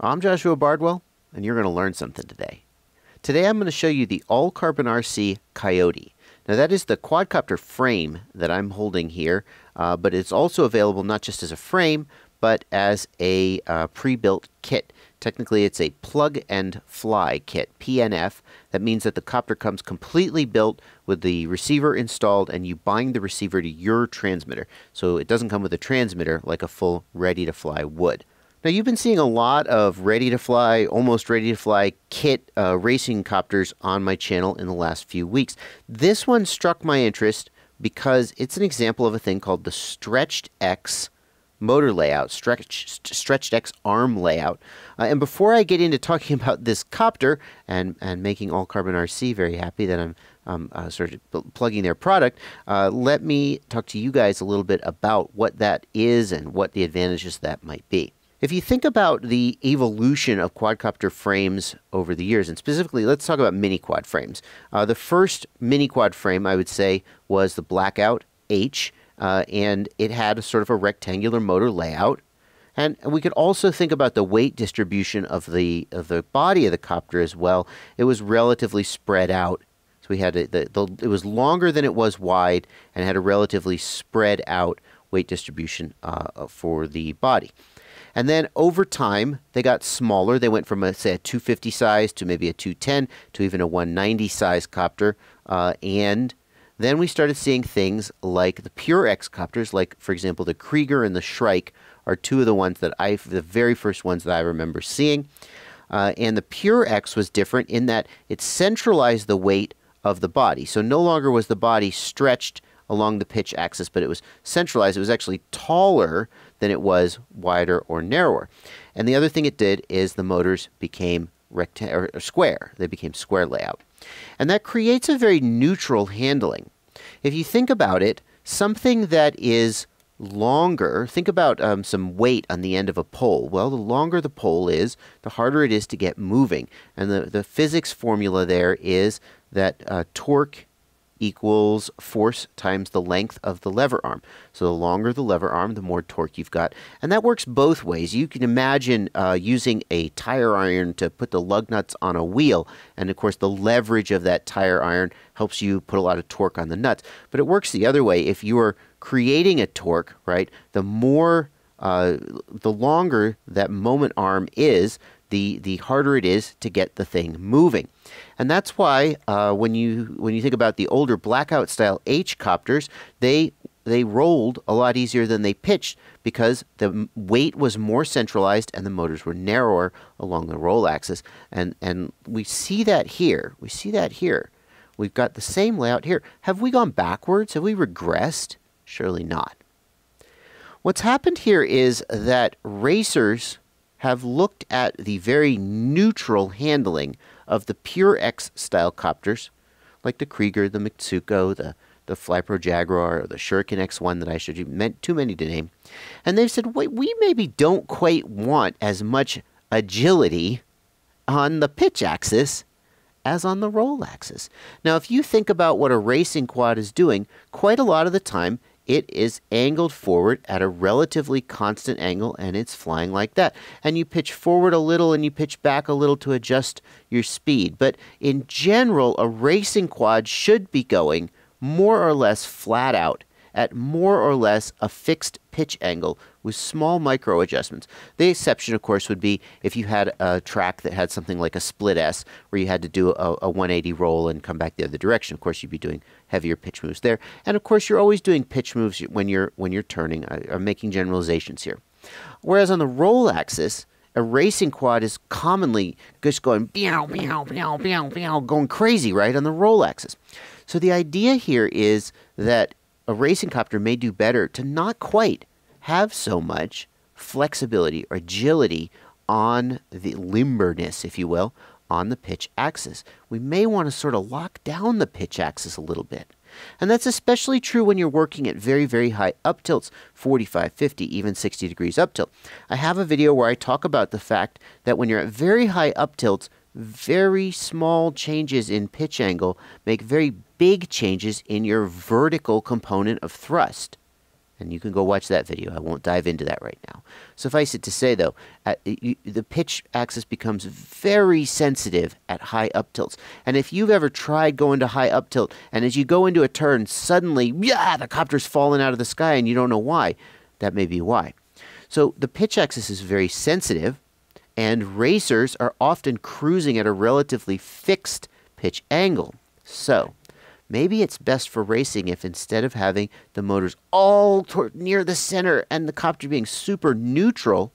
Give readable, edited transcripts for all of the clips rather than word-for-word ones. I'm Joshua Bardwell, and you're going to learn something today. Today I'm going to show you the AllCarbonRC Coyote. Now that is the quadcopter frame that I'm holding here, but it's also available not just as a frame, but as a pre-built kit. Technically it's a plug and fly kit, PNF. That means that the copter comes completely built with the receiver installed and you bind the receiver to your transmitter. So it doesn't come with a transmitter like a full ready-to-fly would. Now you've been seeing a lot of ready-to-fly, almost ready-to-fly kit racing copters on my channel in the last few weeks. This one struck my interest because it's an example of a thing called the Stretched X motor layout, Stretched X arm layout. And before I get into talking about this copter and making AllCarbonRC very happy that I'm sort of plugging their product, let me talk to you guys a little bit about what that is and what the advantages that might be. If you think about the evolution of quadcopter frames over the years, and specifically, let's talk about mini-quad frames. The first mini-quad frame, I would say, was the Blackout H, and it had a sort of a rectangular motor layout. And we could also think about the weight distribution of the body of the copter as well. It was relatively spread out. So we had it was longer than it was wide and had a relatively spread out weight distribution for the body. And then over time, they got smaller. They went from, say, a 250 size to maybe a 210 to even a 190 size copter. And then we started seeing things like the Pure X copters, like, for example, the Krieger and the Shrike are two of the ones that the very first ones that I remember seeing. And the Pure X was different in that it centralized the weight of the body. So no longer was the body stretched along the pitch axis, but it was centralized. It was actually taller than it was wider or narrower. And the other thing it did is the motors became rectangular or square. They became square layout. And that creates a very neutral handling. If you think about it, something that is longer, think about some weight on the end of a pole. Well, the longer the pole is, the harder it is to get moving. And the physics formula there is that torque equals force times the length of the lever arm. So the longer the lever arm, the more torque you've got. And that works both ways. You can imagine using a tire iron to put the lug nuts on a wheel. And of course, the leverage of that tire iron helps you put a lot of torque on the nuts. But it works the other way. If you are creating a torque, right, the longer that moment arm is, the harder it is to get the thing moving. And that's why when you think about the older Blackout style H copters, they rolled a lot easier than they pitched because the weight was more centralized and the motors were narrower along the roll axis. And we see that here. We see that here. We've got the same layout here. Have we gone backwards? Have we regressed? Surely not. What's happened here is that racers have looked at the very neutral handling of the Pure X style copters, like the Krieger, the Mitsuko, the Flypro Jaguar, or the Shuriken X1 that I showed you, too many to name. And they've said, wait, we maybe don't quite want as much agility on the pitch axis as on the roll axis. Now, if you think about what a racing quad is doing, quite a lot of the time, it is angled forward at a relatively constant angle, and it's flying like that. And you pitch forward a little, and you pitch back a little to adjust your speed. But in general, a racing quad should be going more or less flat out at more or less a fixed pitch angle with small micro adjustments. The exception, of course, would be if you had a track that had something like a split S where you had to do a 180 roll and come back the other direction. Of course, you'd be doing heavier pitch moves there. And of course, you're always doing pitch moves when you're turning. I'm making generalizations here. Whereas on the roll axis, a racing quad is commonly just going meow, meow, meow, meow, meow, going crazy, right, on the roll axis. So the idea here is that a racing copter may do better to not quite have so much flexibility or agility on the limberness, if you will, on the pitch axis. We may want to sort of lock down the pitch axis a little bit. And that's especially true when you're working at very, very high up tilts, 45, 50, even 60 degrees up tilt. I have a video where I talk about the fact that when you're at very high up tilts, very small changes in pitch angle make very big changes in your vertical component of thrust. And you can go watch that video. I won't dive into that right now. Suffice it to say, though, the pitch axis becomes very sensitive at high up tilts. And if you've ever tried going to high up tilt, and as you go into a turn, suddenly, the copter's fallen out of the sky and you don't know why, that may be why. So the pitch axis is very sensitive, and racers are often cruising at a relatively fixed pitch angle. So maybe it's best for racing if, instead of having the motors all toward near the center and the copter being super neutral,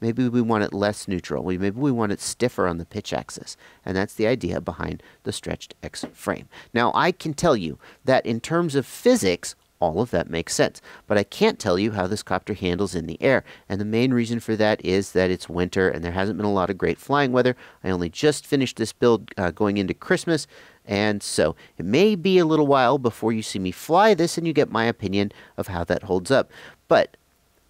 maybe we want it less neutral. Maybe we want it stiffer on the pitch axis. And that's the idea behind the stretched X frame. Now, I can tell you that in terms of physics, all of that makes sense. But I can't tell you how this copter handles in the air. And the main reason for that is that it's winter and there hasn't been a lot of great flying weather. I only just finished this build going into Christmas. And so it may be a little while before you see me fly this and you get my opinion of how that holds up. But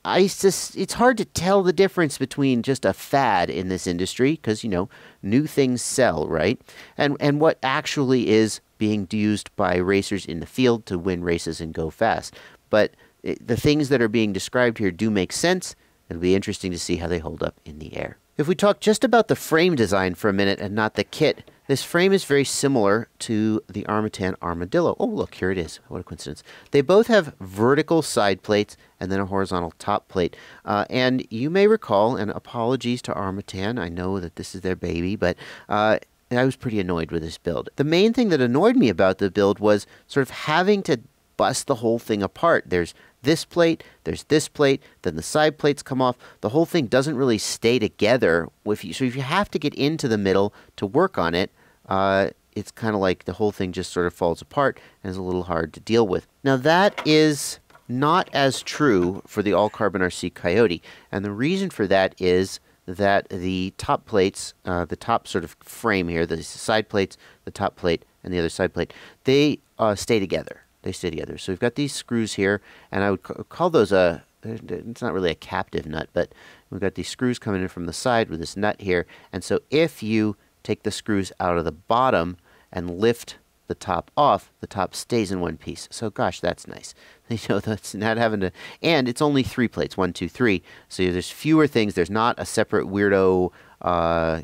it's hard to tell the difference between just a fad in this industry, because, you know, new things sell, right? And what actually is being used by racers in the field to win races and go fast. But the things that are being described here do make sense. It'll be interesting to see how they hold up in the air. If we talk just about the frame design for a minute and not the kit, this frame is very similar to the Armitan Armadillo. Oh, look, here it is. What a coincidence. They both have vertical side plates and then a horizontal top plate. And you may recall, and apologies to Armitan, I know that this is their baby, but I was pretty annoyed with this build. The main thing that annoyed me about the build was sort of having to bust the whole thing apart. There's this plate, then the side plates come off. The whole thing doesn't really stay together. So if you have to get into the middle to work on it, it's kind of like the whole thing just sort of falls apart and is a little hard to deal with. Now that is not as true for the AllCarbonRC Coyote. And the reason for that is that the top plates, the top sort of frame here, the side plates, the top plate, and the other side plate, they stay together. They stay together. So we've got these screws here, and I would call those a, it's not really a captive nut, but we've got these screws coming in from the side with this nut here. And so if you take the screws out of the bottom and lift the top off, the top stays in one piece. So gosh, that's nice. You know, that's not having to, and it's only three plates, 1, 2, 3. So there's fewer things. There's not a separate weirdo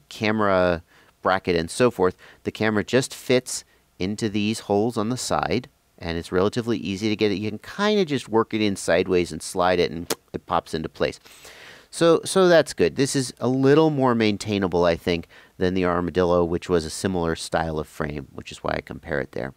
camera bracket and so forth. The camera just fits into these holes on the side, and it's relatively easy to get it. You can kind of just work it in sideways and slide it, and it pops into place. So that's good. This is a little more maintainable, I think, than the Armadillo, which was a similar style of frame, which is why I compare it there.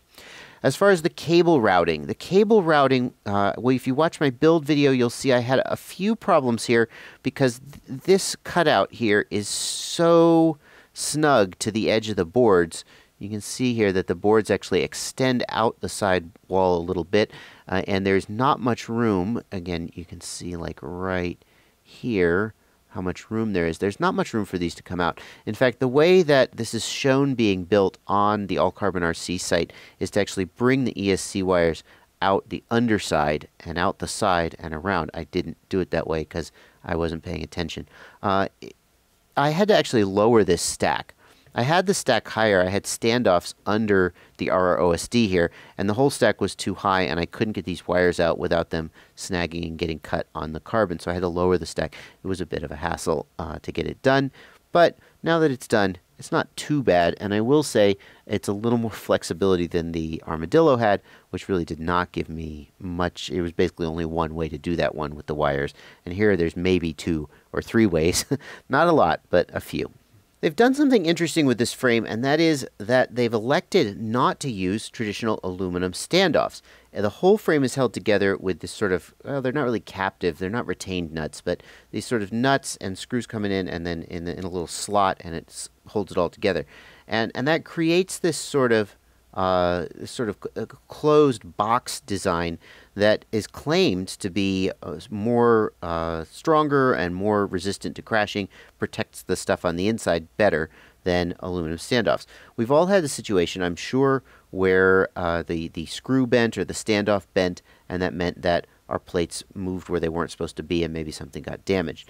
As far as the cable routing, well, if you watch my build video, you'll see I had a few problems here because this cutout here is so snug to the edge of the boards. You can see here that the boards actually extend out the side wall a little bit, and there's not much room. Again, you can see like right here how much room there is. There's not much room for these to come out. In fact, the way that this is shown being built on the AllCarbonRC site is to actually bring the ESC wires out the underside and out the side and around. I didn't do it that way because I wasn't paying attention. I had to actually lower this stack. I had the stack higher. I had standoffs under the RROSD here, and the whole stack was too high, and I couldn't get these wires out without them snagging and getting cut on the carbon, so I had to lower the stack. It was a bit of a hassle to get it done, but now that it's done, it's not too bad, and I will say it's a little more flexibility than the Armadillo had, which really did not give me much. It was basically only one way to do that one with the wires, and here there's maybe 2 or 3 ways. Not a lot, but a few. They've done something interesting with this frame, and that is that they've elected not to use traditional aluminum standoffs. The whole frame is held together with this sort of, well, they're not really captive, they're not retained nuts, but these sort of nuts and screws coming in and then in a little slot, and it holds it all together. And that creates this sort of closed box design that is claimed to be more stronger and more resistant to crashing, protects the stuff on the inside better than aluminum standoffs. We've all had the situation, I'm sure, where the screw bent or the standoff bent, and that meant that our plates moved where they weren't supposed to be and maybe something got damaged.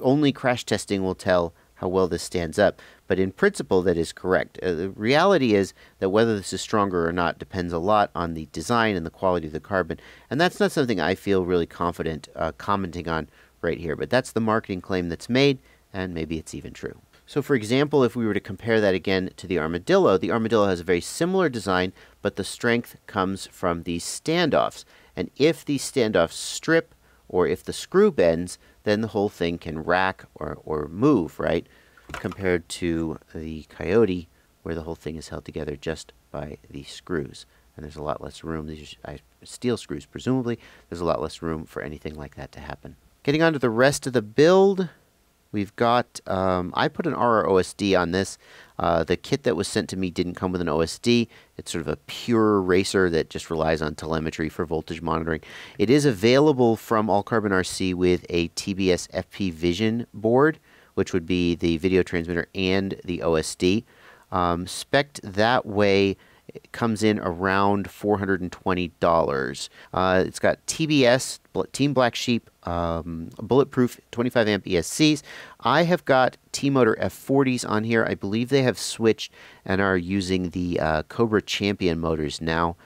Only crash testing will tell how well this stands up. But in principle, that is correct. The reality is that whether this is stronger or not depends a lot on the design and the quality of the carbon. And that's not something I feel really confident commenting on right here. But that's the marketing claim that's made, and maybe it's even true. So for example, if we were to compare that again to the Armadillo has a very similar design, but the strength comes from these standoffs. And if these standoffs strip, or if the screw bends, then the whole thing can rack or move, right? Compared to the Coyote, where the whole thing is held together just by the screws. And there's a lot less room. These are steel screws, presumably. There's a lot less room for anything like that to happen. Getting on to the rest of the build, we've got, I put an RROSD on this. The kit that was sent to me didn't come with an OSD. It's sort of a pure racer that just relies on telemetry for voltage monitoring. It is available from AllCarbonRC with a TBS FP Vision board, which would be the video transmitter and the OSD. Spec'd that way, it comes in around $420. It's got TBS, Team Black Sheep, bulletproof 25 amp ESCs. I have got T-Motor F40s on here. I believe they have switched and are using the Cobra Champion motors now,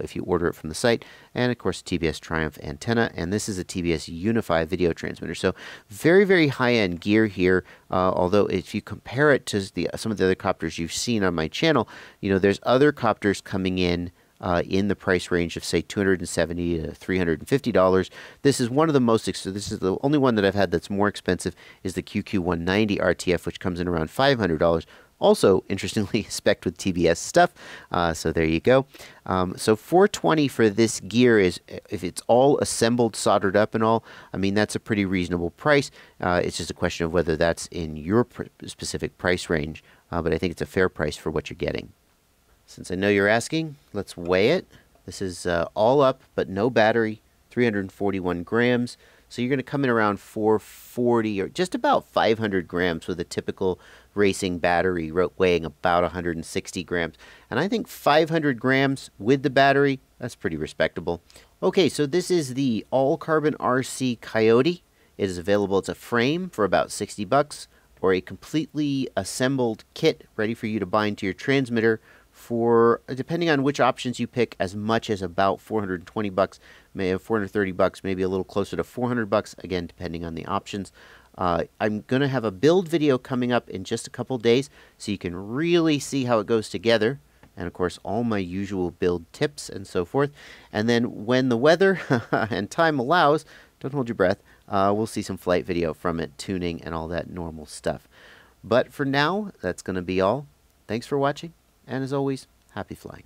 if you order it from the site. And of course, TBS Triumph antenna, and this is a TBS Unify video transmitter. So very, very high-end gear here, although if you compare it to some of the other copters you've seen on my channel, you know, there's other copters coming in the price range of, say, $270 to $350. This is one of the most expensive. This is the only one that I've had that's more expensive, is the QQ190 RTF, which comes in around $500. Also, interestingly, spec'd with TBS stuff, so there you go. So $420 for this gear is, if it's all assembled, soldered up and all, I mean, that's a pretty reasonable price. It's just a question of whether that's in your specific price range, but I think it's a fair price for what you're getting. Since I know you're asking, let's weigh it. This is all up, but no battery, 341 grams. So you're going to come in around 440 or just about 500 grams with a typical racing battery weighing about 160 grams. And I think 500 grams with the battery, that's pretty respectable. Okay, so this is the AllCarbonRC Coyote. It is available. It's a frame for about $60 or a completely assembled kit ready for you to bind to your transmitter for, depending on which options you pick, as much as about $420, maybe $430, maybe a little closer to $400, again, depending on the options. I'm going to have a build video coming up in just a couple days, so you can really see how it goes together. And of course, all my usual build tips and so forth. And then when the weather and time allows, don't hold your breath, we'll see some flight video from it, tuning and all that normal stuff. But for now, that's going to be all. Thanks for watching. And as always, happy flying.